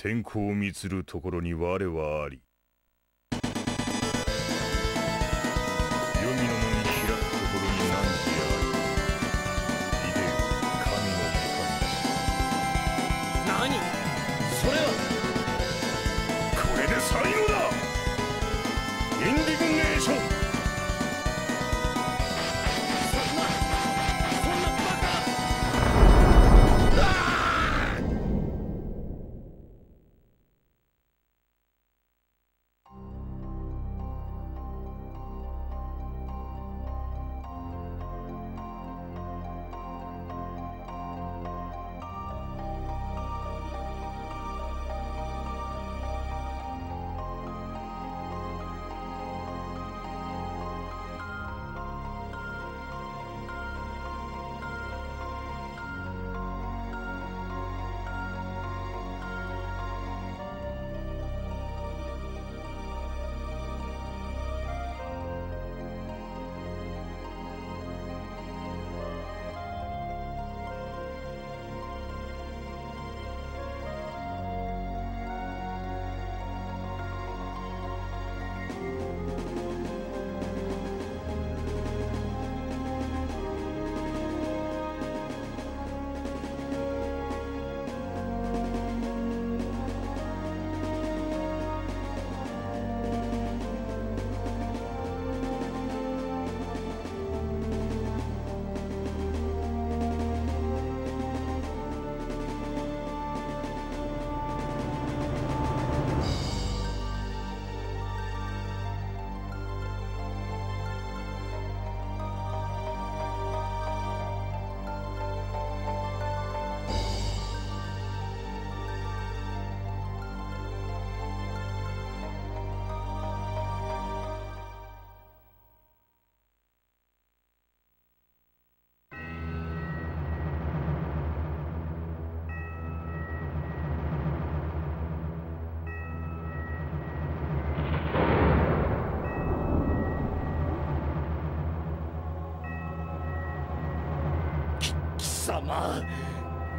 天候満つるところに我はあり。黄泉の門に開くところに汝あり。いで神の御神。何？それはこれで最後だ。インディグネーション。そんなバカ！あ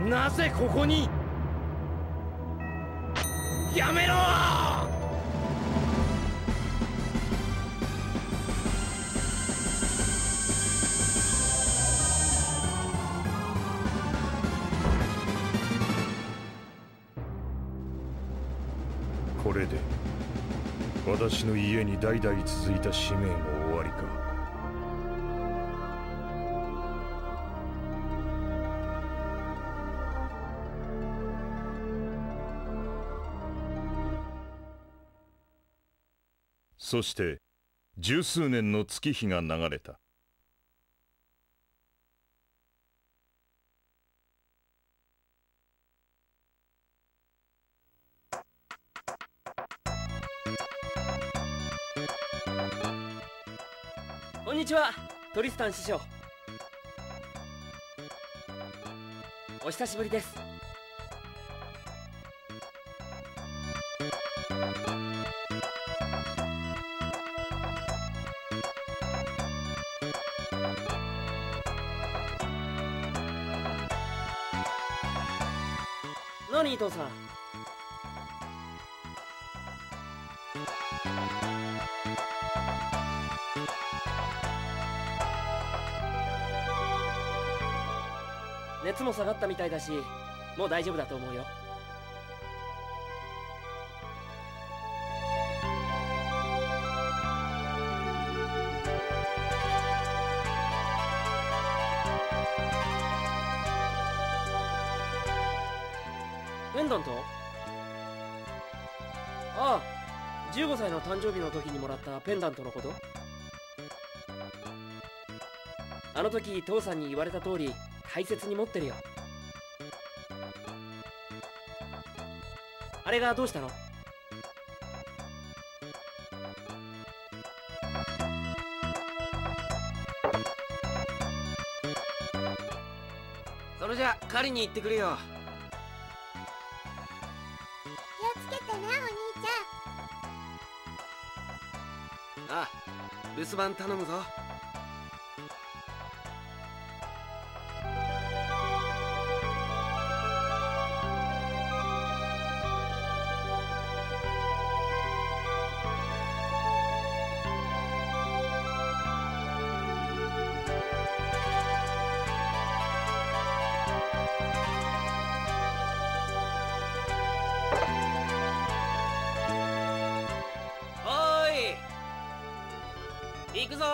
なぜここに？やめろ！これで私の家に代々続いた使命も終わりか。そして十数年の月日が流れた。こんにちは、トリスタン師匠。お久しぶりです。何、伊藤さん。熱も下がったみたいだし、もう大丈夫だと思うよ。ああ、15歳の誕生日の時にもらったペンダントのこと。あの時父さんに言われた通り大切に持ってるよ。あれがどうしたの？それじゃ狩りに行ってくるよ。留守番頼むぞ。行くぞ。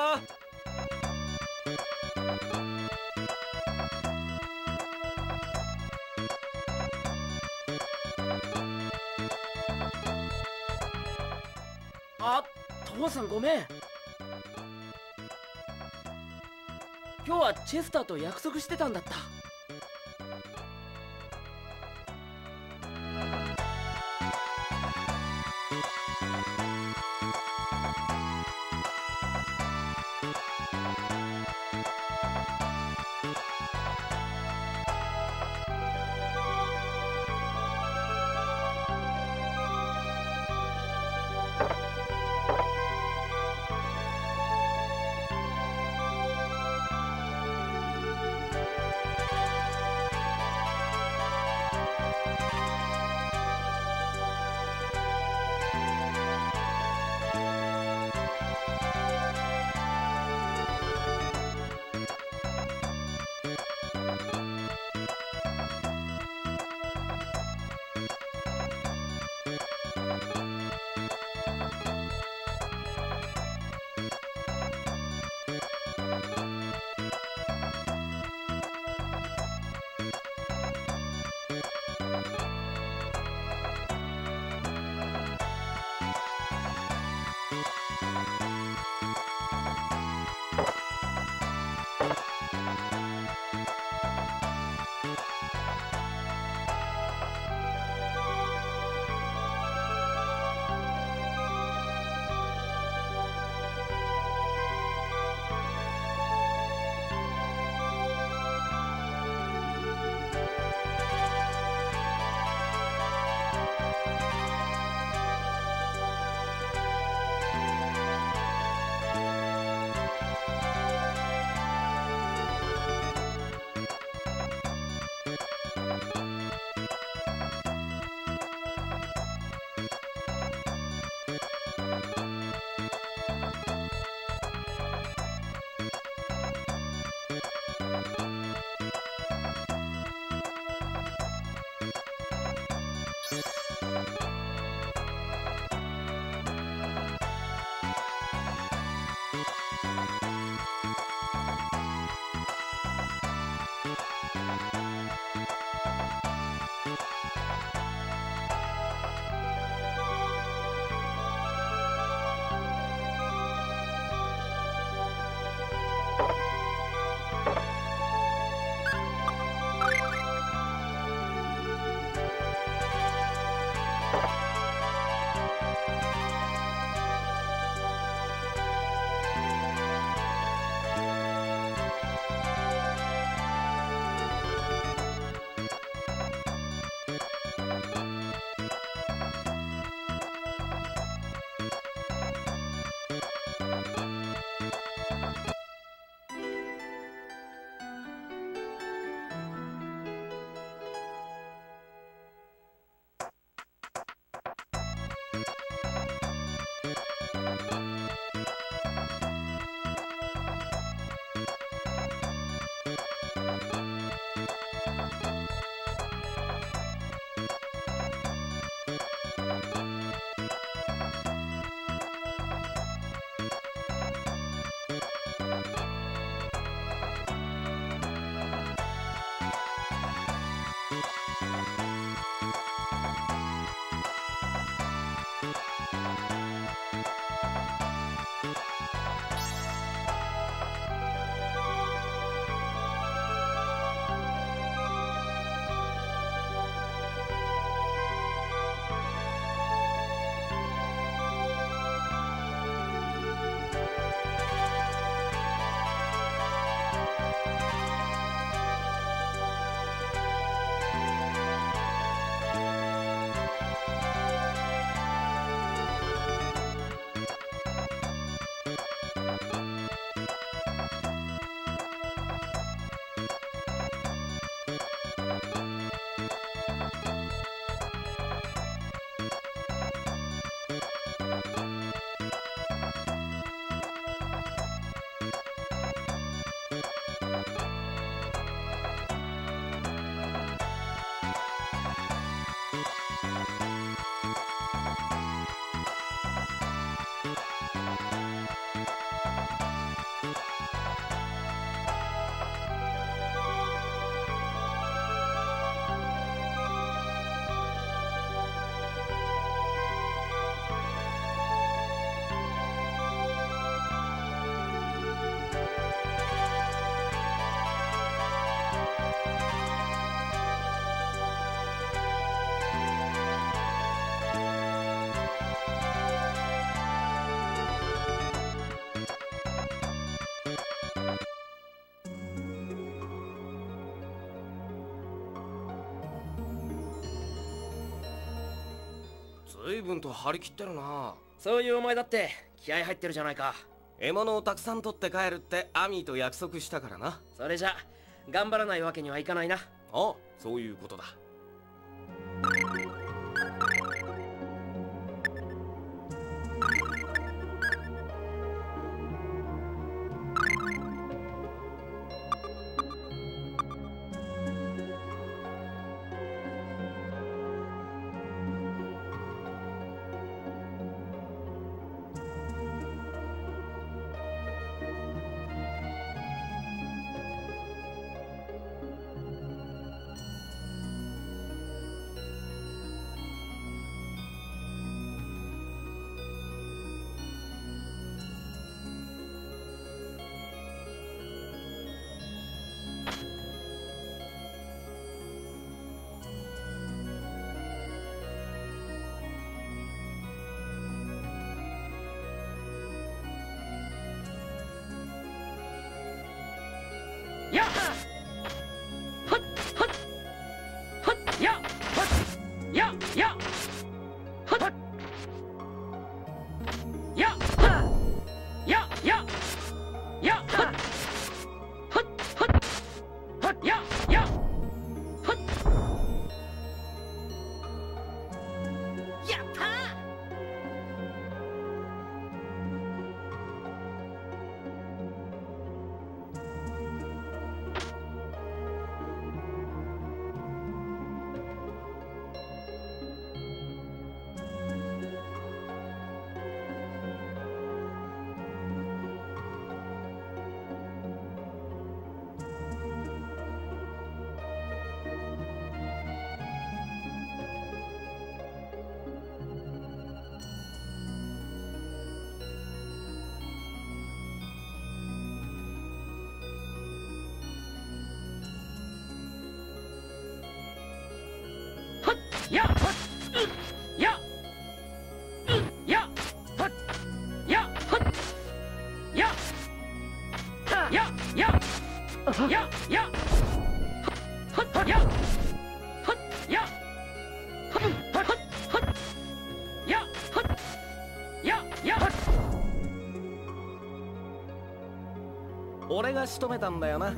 あ、父さんごめん。今日はチェスターと約束してたんだった。随分と張り切ってるな。そういうお前だって気合入ってるじゃないか。獲物をたくさん取って帰るってアミーと約束したからな。それじゃ頑張らないわけにはいかないな。ああ、そういうことだ。俺が仕留めたんだよな。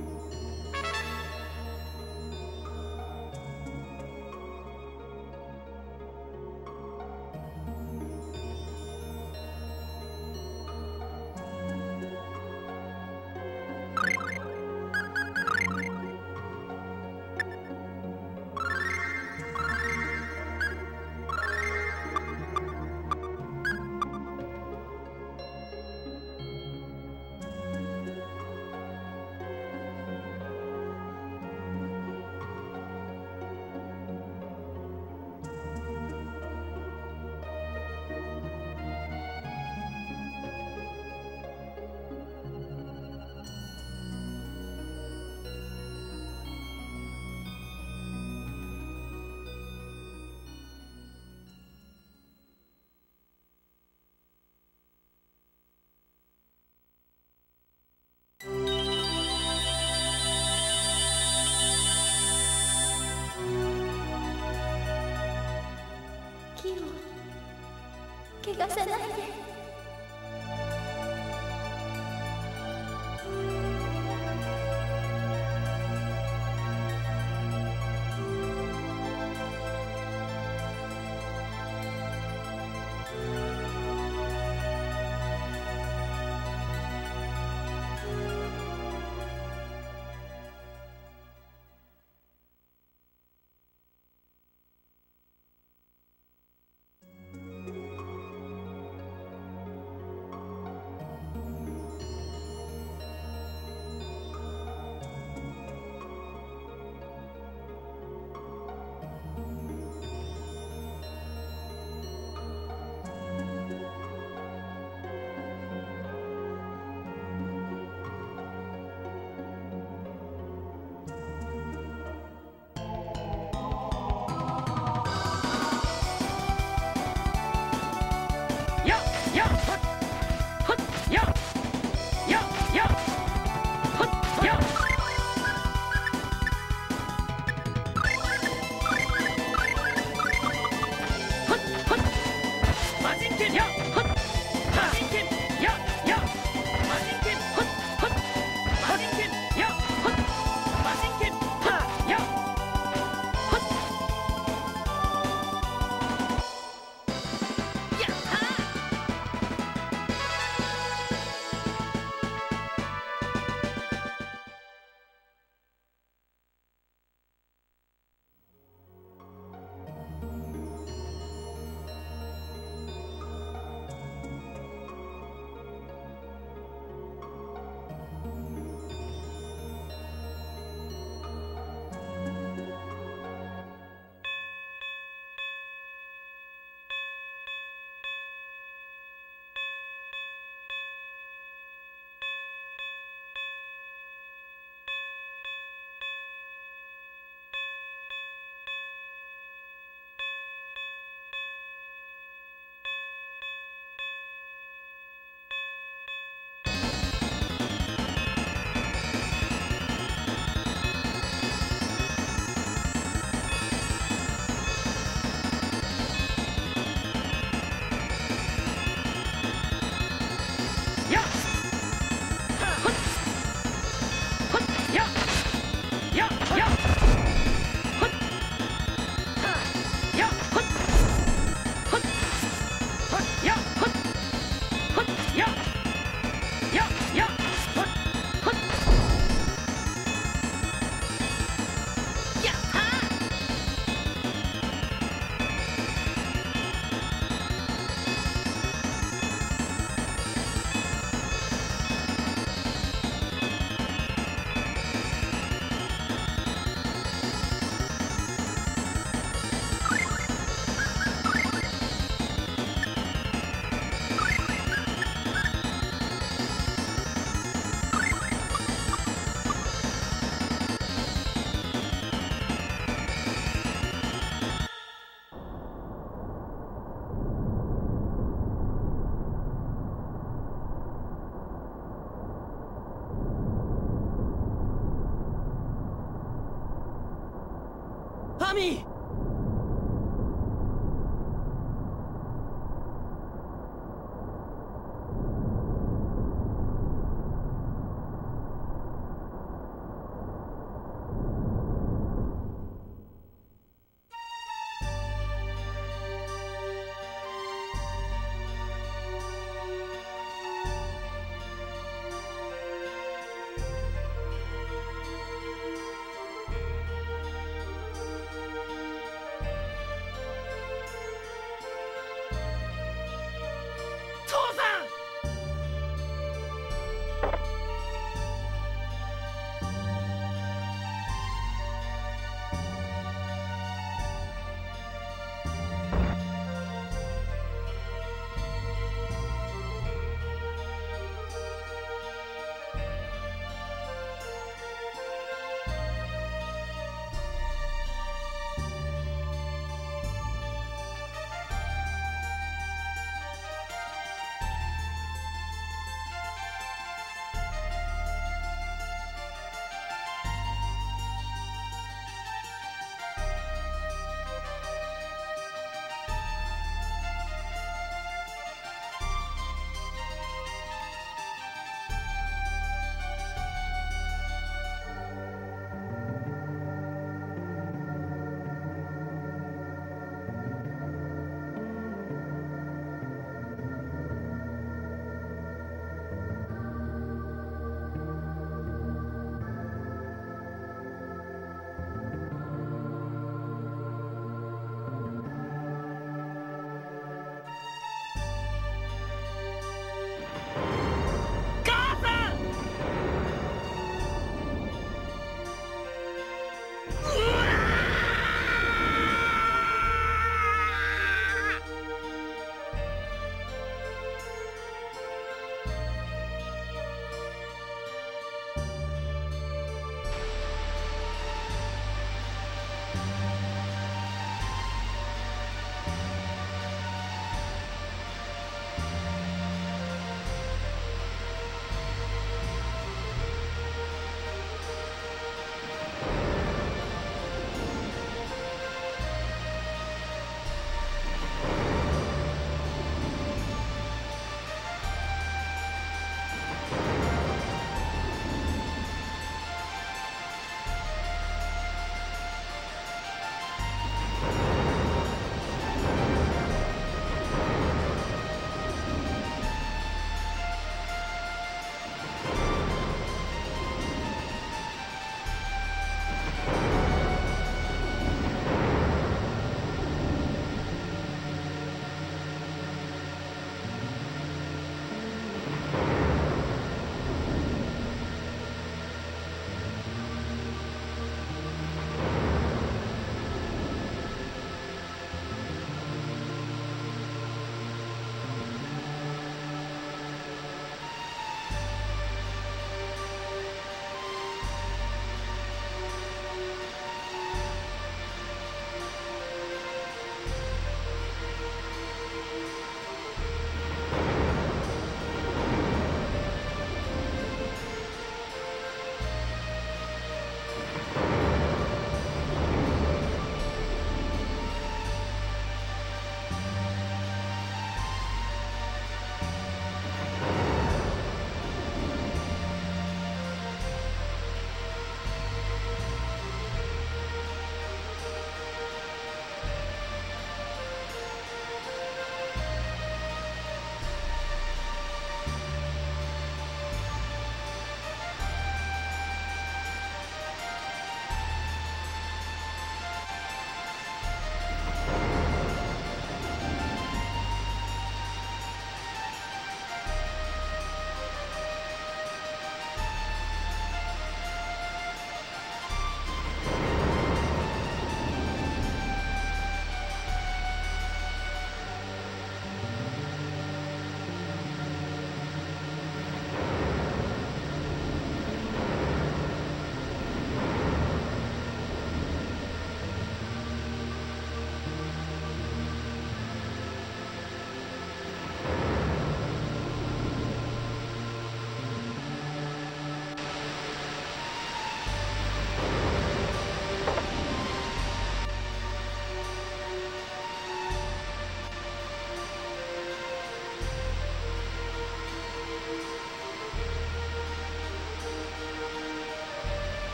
怪我さないで。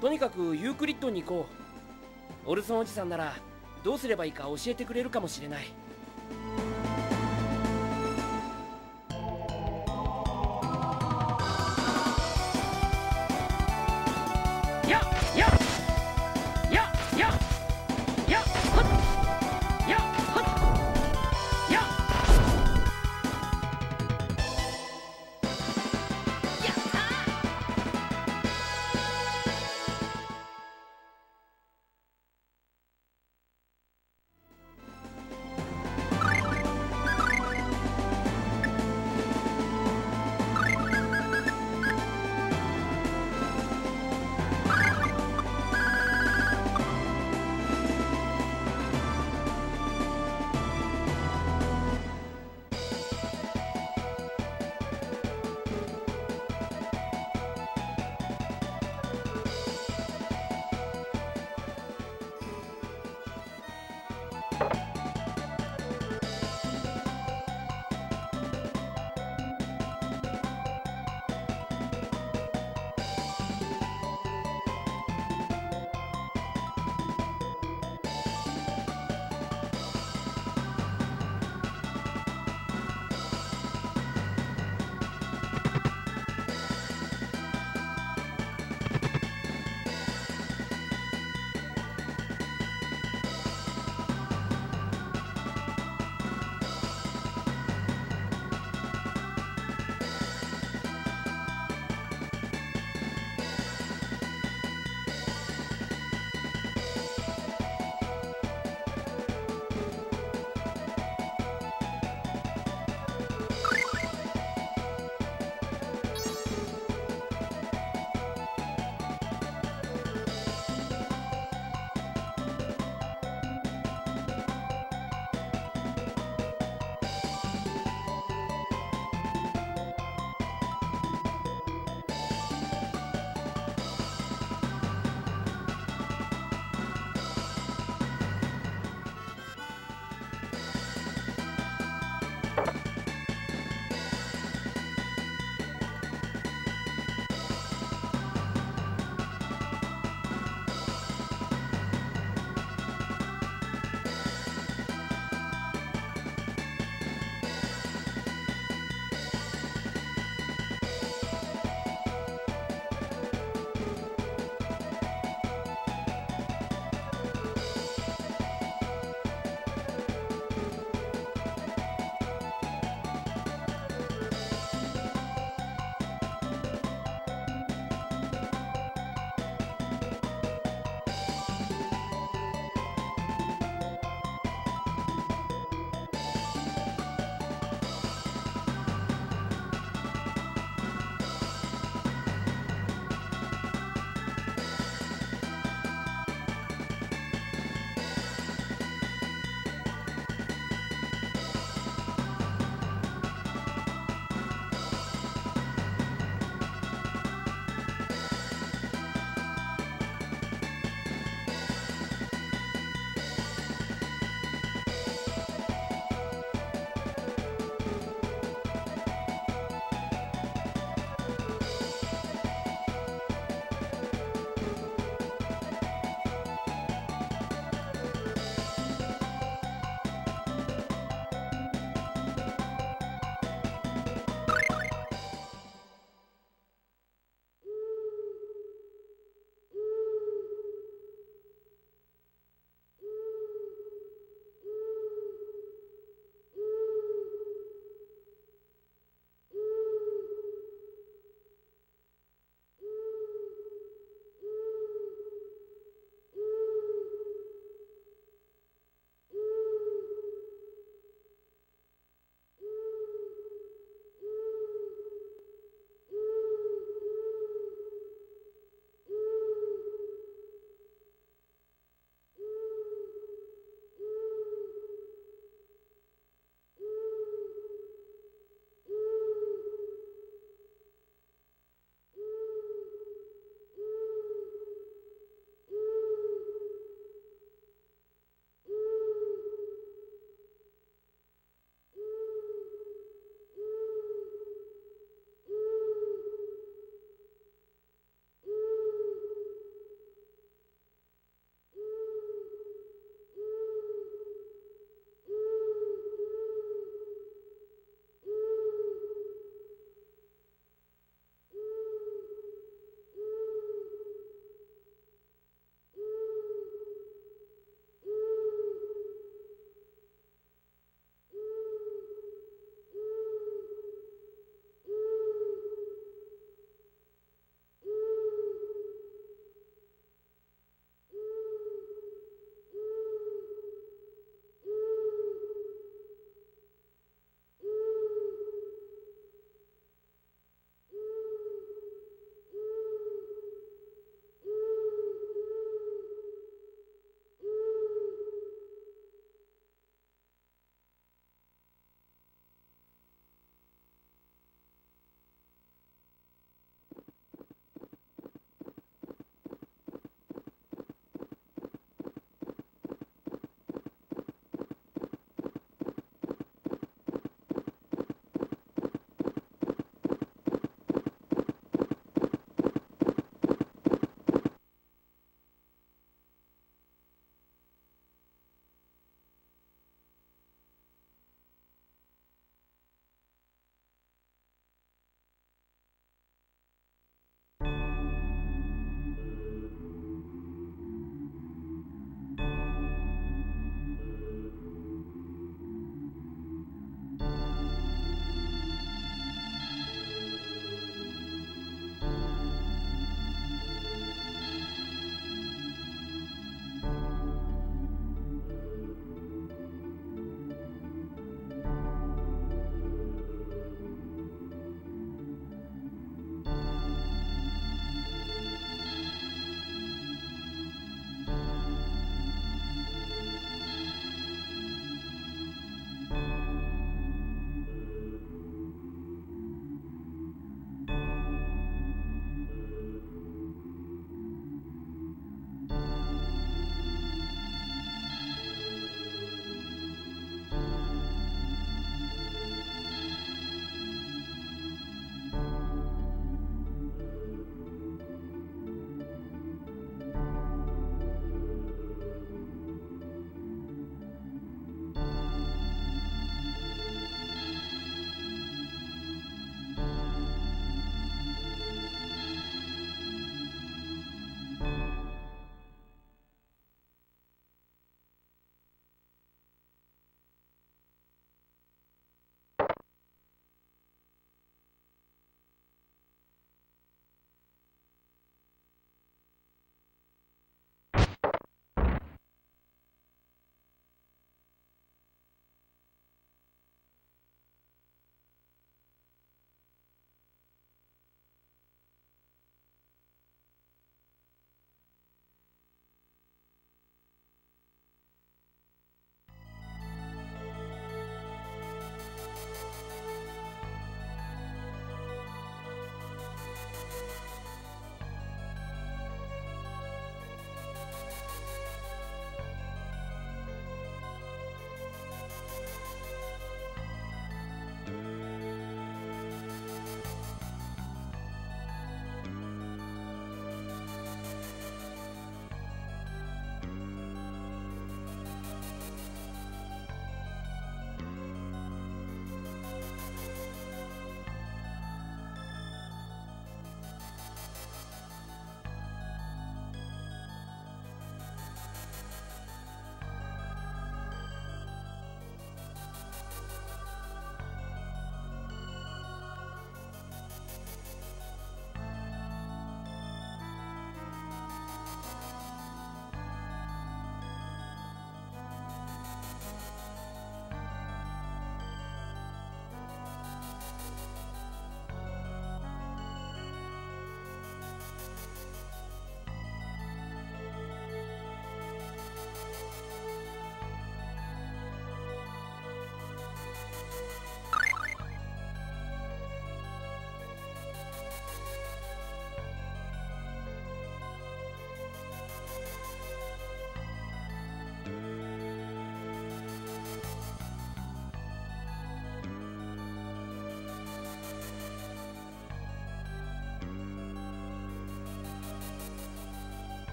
とにかくユークリッドに行こう。オルソンおじさんならどうすればいいか教えてくれるかもしれない。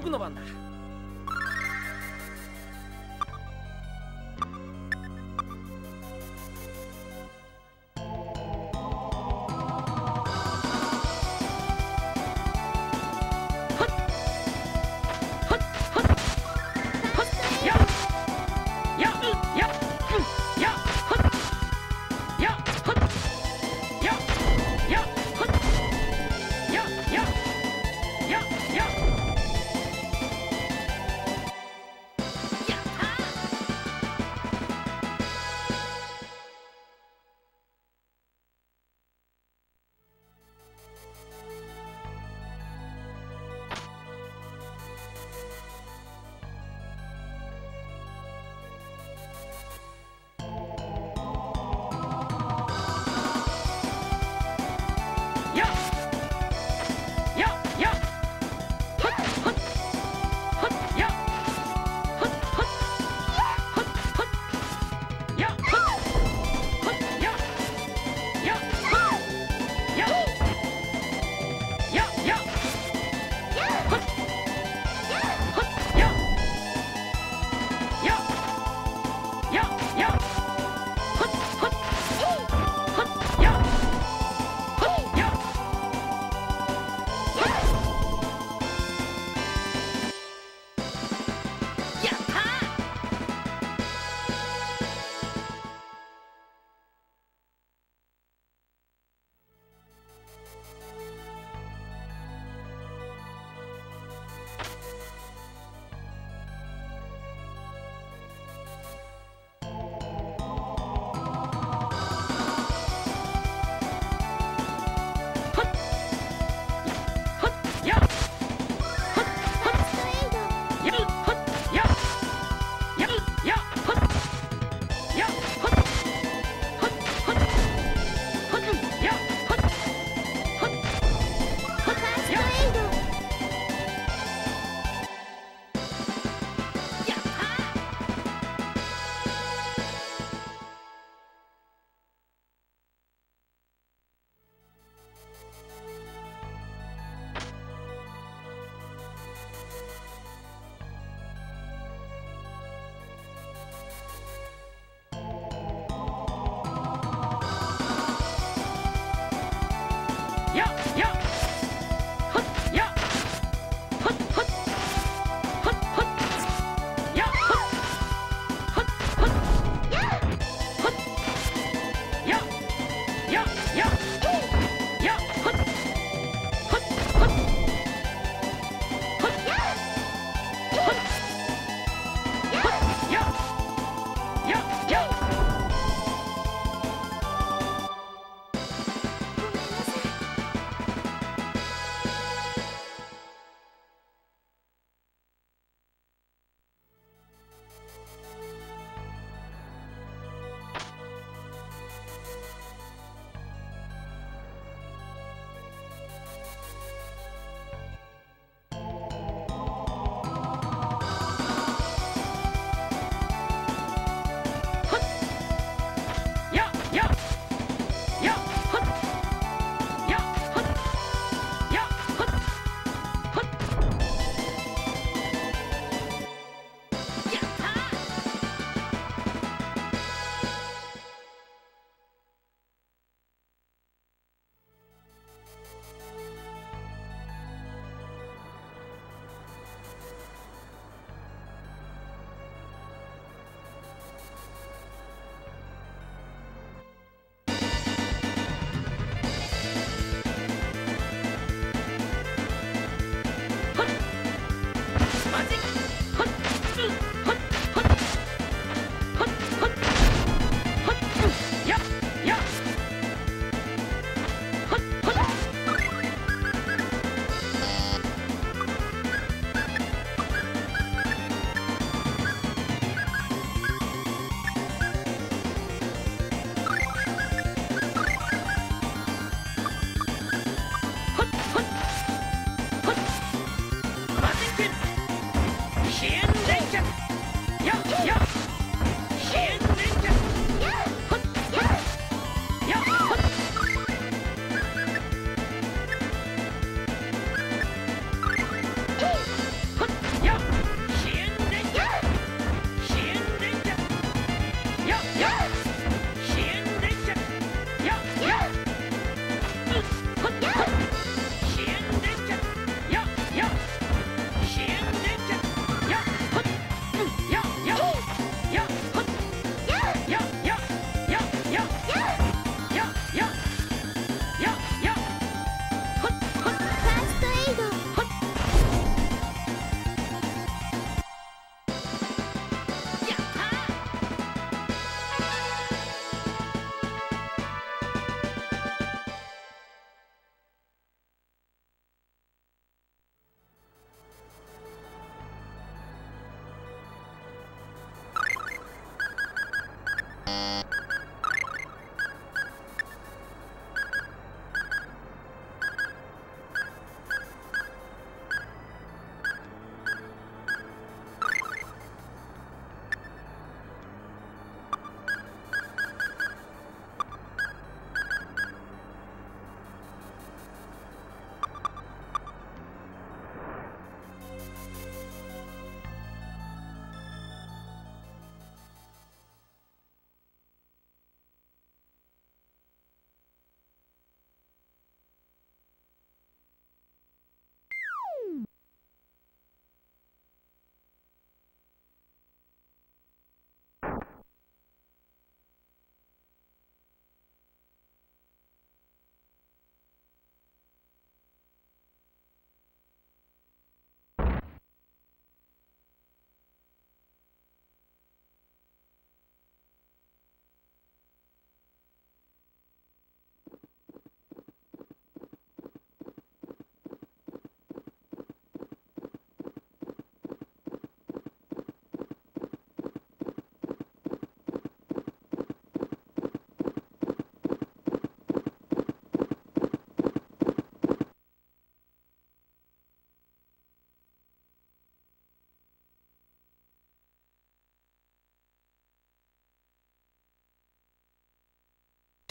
僕の番だ。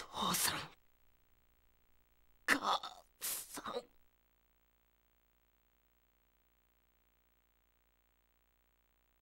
父さん。